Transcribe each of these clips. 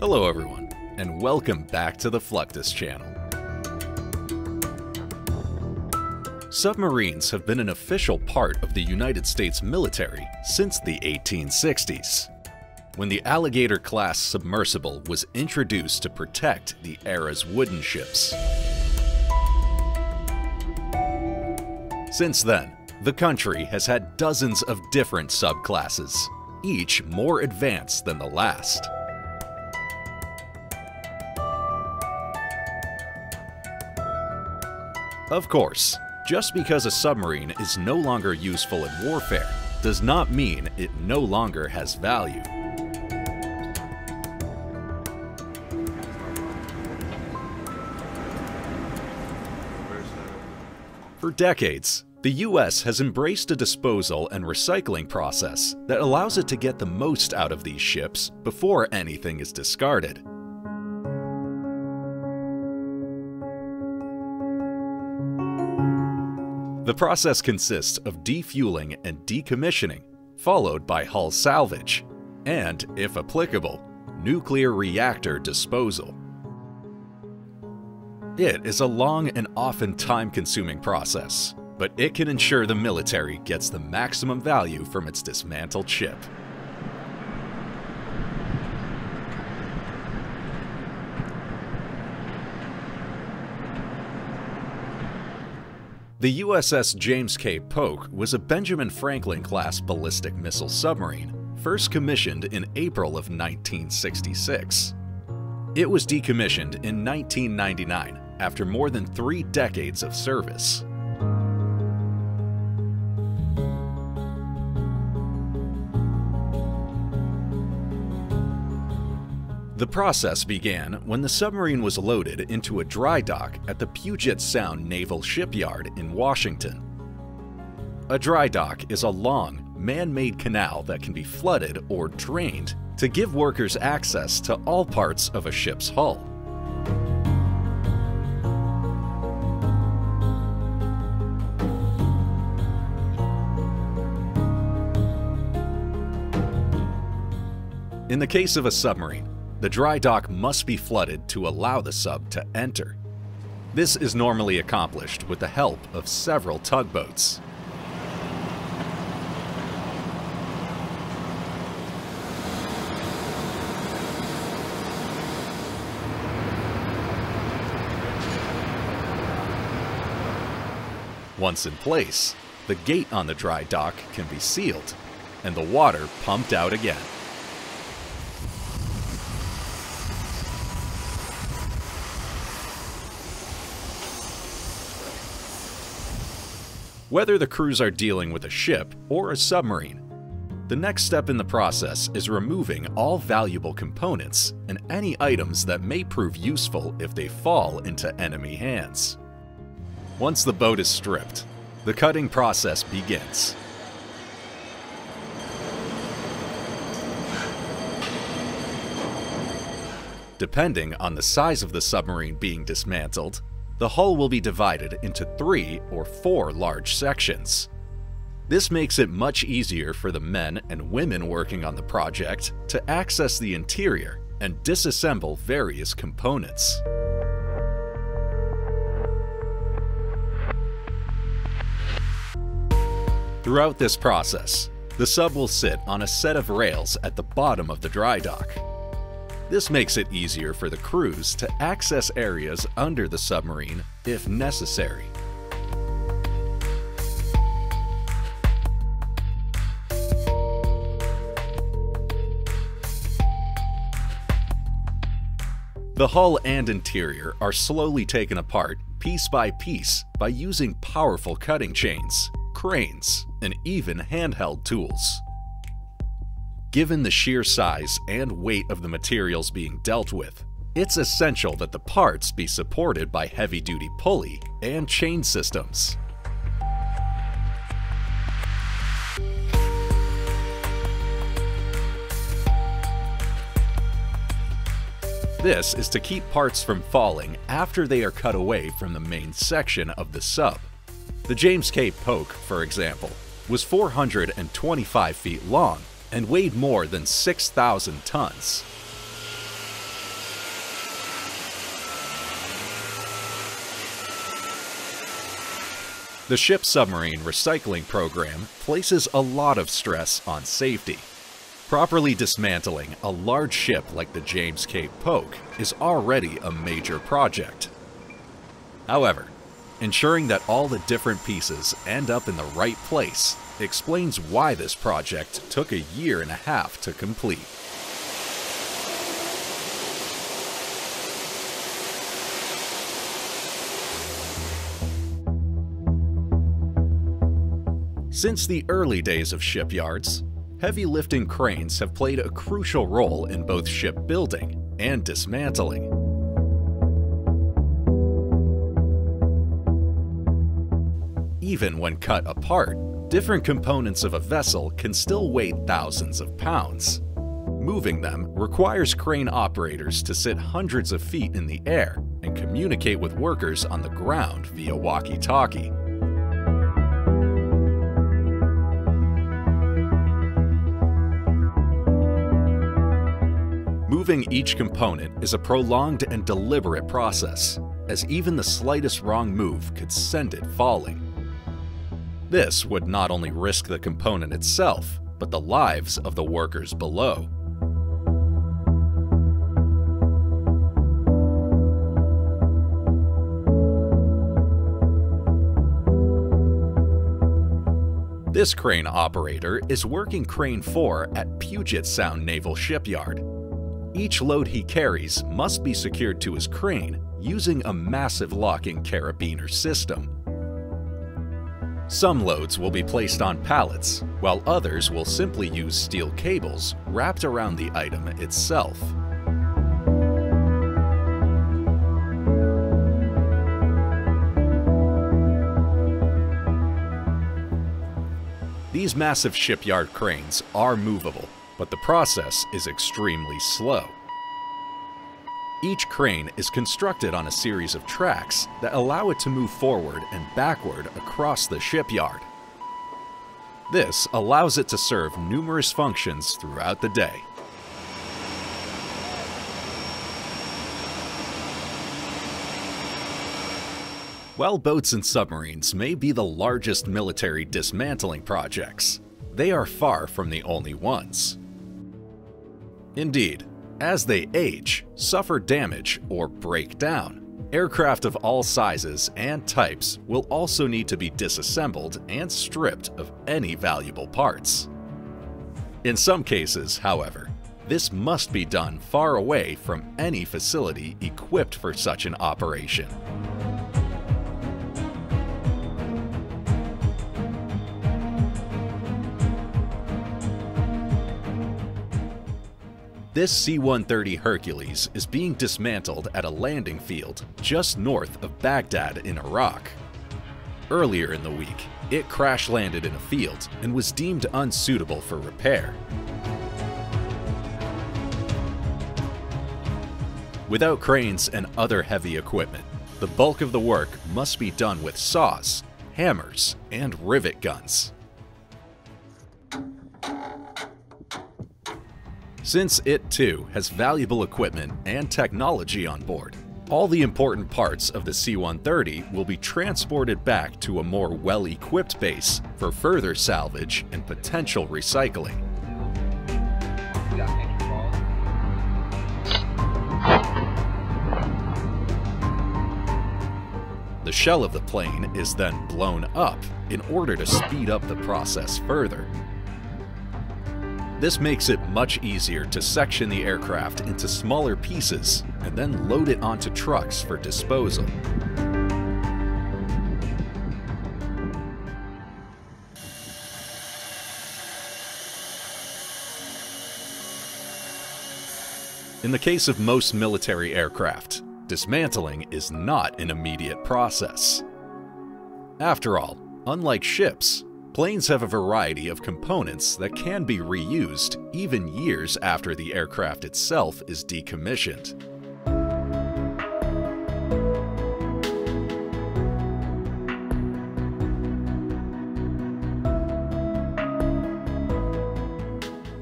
Hello everyone, and welcome back to the Fluctus Channel. Submarines have been an official part of the United States military since the 1860s, when the Alligator-class submersible was introduced to protect the era's wooden ships. Since then, the country has had dozens of different subclasses, each more advanced than the last. Of course, just because a submarine is no longer useful in warfare does not mean it no longer has value. For decades, the U.S. has embraced a disposal and recycling process that allows it to get the most out of these ships before anything is discarded. The process consists of defueling and decommissioning, followed by hull salvage, and, if applicable, nuclear reactor disposal. It is a long and often time-consuming process, but it can ensure the military gets the maximum value from its dismantled ship. The USS James K. Polk was a Benjamin Franklin-class ballistic missile submarine, first commissioned in April of 1966. It was decommissioned in 1999 after more than 3 decades of service. The process began when the submarine was loaded into a dry dock at the Puget Sound Naval Shipyard in Washington. A dry dock is a long, man-made canal that can be flooded or drained to give workers access to all parts of a ship's hull. In the case of a submarine, the dry dock must be flooded to allow the sub to enter. This is normally accomplished with the help of several tugboats. Once in place, the gate on the dry dock can be sealed and the water pumped out again. Whether the crews are dealing with a ship or a submarine, the next step in the process is removing all valuable components and any items that may prove useful if they fall into enemy hands. Once the boat is stripped, the cutting process begins. Depending on the size of the submarine being dismantled, the hull will be divided into 3 or 4 large sections. This makes it much easier for the men and women working on the project to access the interior and disassemble various components. Throughout this process, the sub will sit on a set of rails at the bottom of the dry dock. This makes it easier for the crews to access areas under the submarine if necessary. The hull and interior are slowly taken apart piece by using powerful cutting chains, cranes, and even handheld tools. Given the sheer size and weight of the materials being dealt with, it's essential that the parts be supported by heavy-duty pulley and chain systems. This is to keep parts from falling after they are cut away from the main section of the sub. The James K. Polk, for example, was 425 feet long and weighed more than 6,000 tons. The ship's submarine recycling program places a lot of stress on safety. Properly dismantling a large ship like the James K. Polk is already a major project. However, ensuring that all the different pieces end up in the right place explains why this project took a 1.5 years to complete. Since the early days of shipyards, heavy lifting cranes have played a crucial role in both shipbuilding and dismantling. Even when cut apart, different components of a vessel can still weigh thousands of pounds. Moving them requires crane operators to sit hundreds of feet in the air and communicate with workers on the ground via walkie-talkie. Moving each component is a prolonged and deliberate process, as even the slightest wrong move could send it falling. This would not only risk the component itself, but the lives of the workers below. This crane operator is working Crane 4 at Puget Sound Naval Shipyard. Each load he carries must be secured to his crane using a massive locking carabiner system. Some loads will be placed on pallets, while others will simply use steel cables wrapped around the item itself. These massive shipyard cranes are movable, but the process is extremely slow. Each crane is constructed on a series of tracks that allow it to move forward and backward across the shipyard. This allows it to serve numerous functions throughout the day. While boats and submarines may be the largest military dismantling projects, they are far from the only ones. Indeed, as they age, suffer damage, or break down, aircraft of all sizes and types will also need to be disassembled and stripped of any valuable parts. In some cases, however, this must be done far away from any facility equipped for such an operation. This C-130 Hercules is being dismantled at a landing field just north of Baghdad in Iraq. Earlier in the week, it crash-landed in a field and was deemed unsuitable for repair. Without cranes and other heavy equipment, the bulk of the work must be done with saws, hammers, and rivet guns. Since it, too, has valuable equipment and technology on board, all the important parts of the C-130 will be transported back to a more well-equipped base for further salvage and potential recycling. The shell of the plane is then blown up in order to speed up the process further. This makes it much easier to section the aircraft into smaller pieces and then load it onto trucks for disposal. In the case of most military aircraft, dismantling is not an immediate process. After all, unlike ships, planes have a variety of components that can be reused even years after the aircraft itself is decommissioned.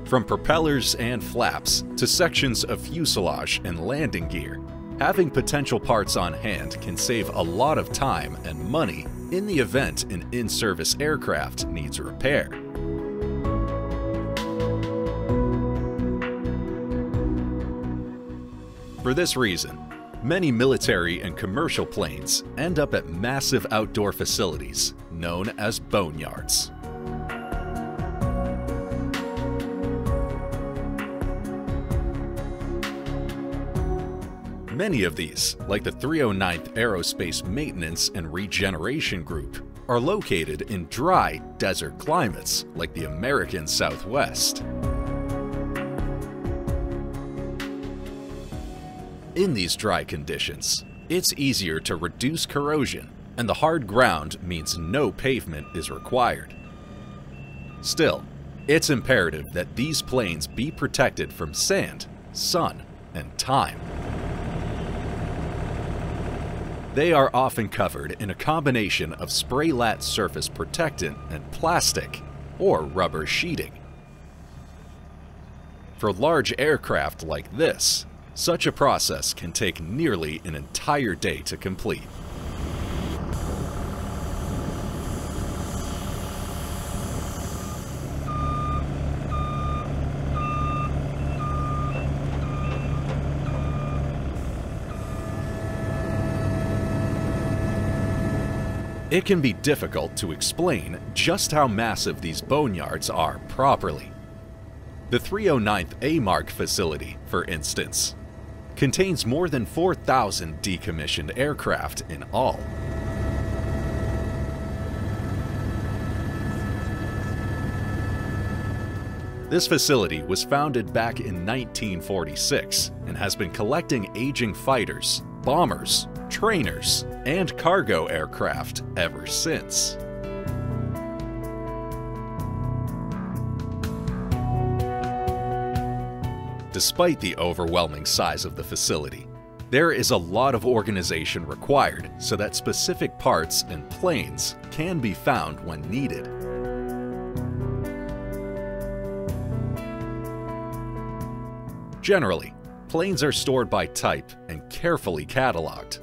From propellers and flaps to sections of fuselage and landing gear, having potential parts on hand can save a lot of time and money in the event an in-service aircraft needs repair. For this reason, many military and commercial planes end up at massive outdoor facilities known as boneyards. Many of these, like the 309th Aerospace Maintenance and Regeneration Group, are located in dry desert climates like the American Southwest. In these dry conditions, it's easier to reduce corrosion, and the hard ground means no pavement is required. Still, it's imperative that these planes be protected from sand, sun, and time. They are often covered in a combination of spraylat surface protectant and plastic or rubber sheeting. For large aircraft like this, such a process can take nearly an entire day to complete. It can be difficult to explain just how massive these boneyards are properly. The 309th AMARC facility, for instance, contains more than 4,000 decommissioned aircraft in all. This facility was founded back in 1946 and has been collecting aging fighters, bombers, trainers, and cargo aircraft ever since. Despite the overwhelming size of the facility, there is a lot of organization required so that specific parts and planes can be found when needed. Generally, planes are stored by type and carefully cataloged.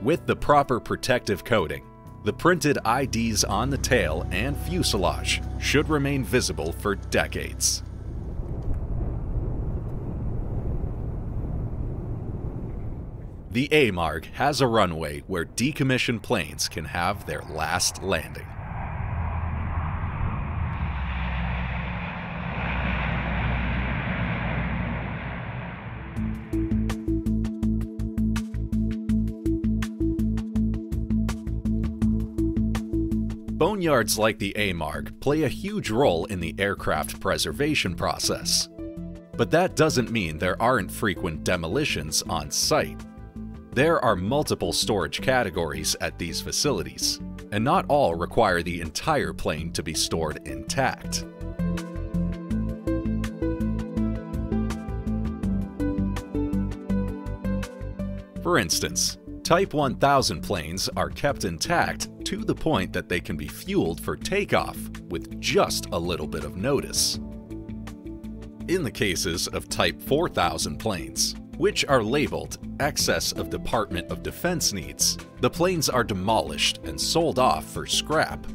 With the proper protective coating, the printed IDs on the tail and fuselage should remain visible for decades. The AMARG has a runway where decommissioned planes can have their last landing. Boneyards like the AMARG play a huge role in the aircraft preservation process. But that doesn't mean there aren't frequent demolitions on site. There are multiple storage categories at these facilities, and not all require the entire plane to be stored intact. For instance, Type 1000 planes are kept intact to the point that they can be fueled for takeoff with just a little bit of notice. In the cases of Type 4000 planes, which are labeled excess of Department of Defense needs, the planes are demolished and sold off for scrap.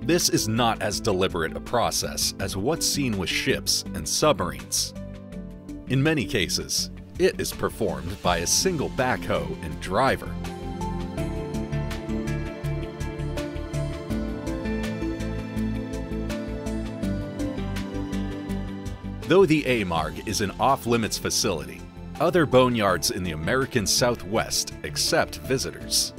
This is not as deliberate a process as what's seen with ships and submarines. In many cases, it is performed by a single backhoe and driver. Though the AMARG is an off-limits facility, other boneyards in the American Southwest accept visitors.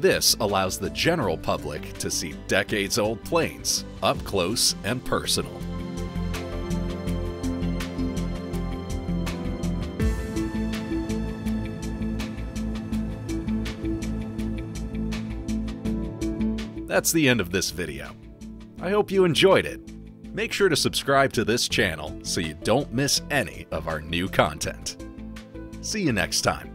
This allows the general public to see decades-old planes up close and personal. That's the end of this video. I hope you enjoyed it. Make sure to subscribe to this channel so you don't miss any of our new content. See you next time.